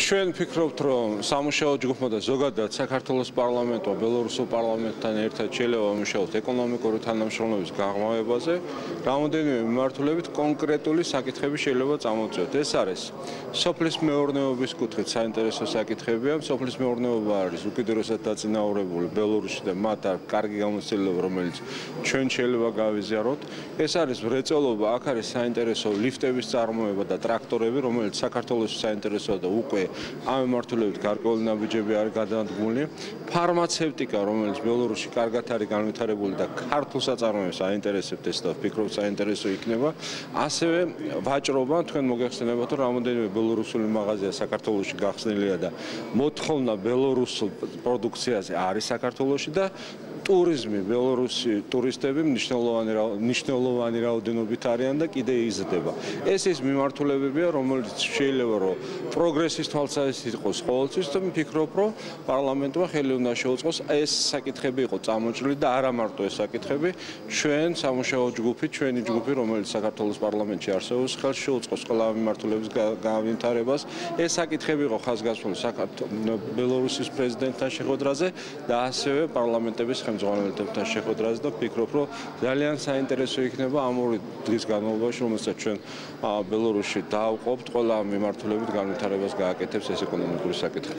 ჩვენ ფიქრობთ რომ სამუშაო ჯგუფმა და ზოგადად საქართველოს პარლამენტო, ბელორუსულ პარლამენტთან ერთად შეიძლება მუშაოთ ეკონომიკური თანამშრომლობის განმავლობაზე, რამოდენიმე მიმართულებით კონკრეტული საკითხები შეიძლება წამოვწიოთ. ეს არის სოფლის მეურნეობის კუთხით საინტერესო საკითხებია. სოფლის მეურნეობა არის უკიდურესად დაწინაურებული ბელორუსში და მათ აქვს კარგი გამოცდილება, რომელიც ჩვენ შეიძლება გავიზიაროთ. ეს არის მრეწველობა, აქ არის საინტერესო ლიფტების წარმოება და ტრაქტორები, რომელიც საქართველოს საინტერესოა და უკვე ამ მიმართულებით გარკვეული ნაბიჯები არის გადადგმული. ფარმაცევტიკა, რომელიც ბელორუსში კარგად არის განვითარებული და ქართულ საწარმოებს აინტერესებს ეს და ვფიქრობ საინტერესო იქნება. ასევე ვაჭრობა, თქვენ მოგეხსენებათ, რომ რამოდენიმე ბელორუსული მაღაზია საქართველოში გახსნილია და მოთხოვნა ბელორუსულ პროდუქციაზე არის საქართველოში და ტურიზმი, ბელორუსი ტურისტები მნიშვნელოვანი რაოდენობით არიან და კიდე იზრდება. ეს ის მიმართულებებია, რომელიც შეიძლება რომ პროგრესის თვალსაზრისით იყოს ყოველთვის და ვფიქრობ, რომ პარლამენტმა ხელი უნდა შეუწყოს ეს საკითხები იყოს წამოჭრილი და არა მარტო ეს საკითხები. ჩვენ სამუშაო ჯგუფი, ჩვენი ჯგუფი, რომელიც საქართველოს პარლამენტში არსებობს, ხელს შეუწყოს ყველა მიმართულების განვითარებას. ეს საკითხები იყო ხაზგასმული ბელორუსის პრეზიდენტთან შეხვედრაზე და ასევე პარლამენტების ხელმძღვანელთან შეხვედრაზე და ვფიქრობ, რომ ძალიან საინტერესო იქნება ამ ორი დღის განმავლობაში, რომელსაც ჩვენ ბელორუსში დავუყობთ, ყველა მიმართულებით განვითარებას გააკეთებს ეს ეკონომიკური საკითხი.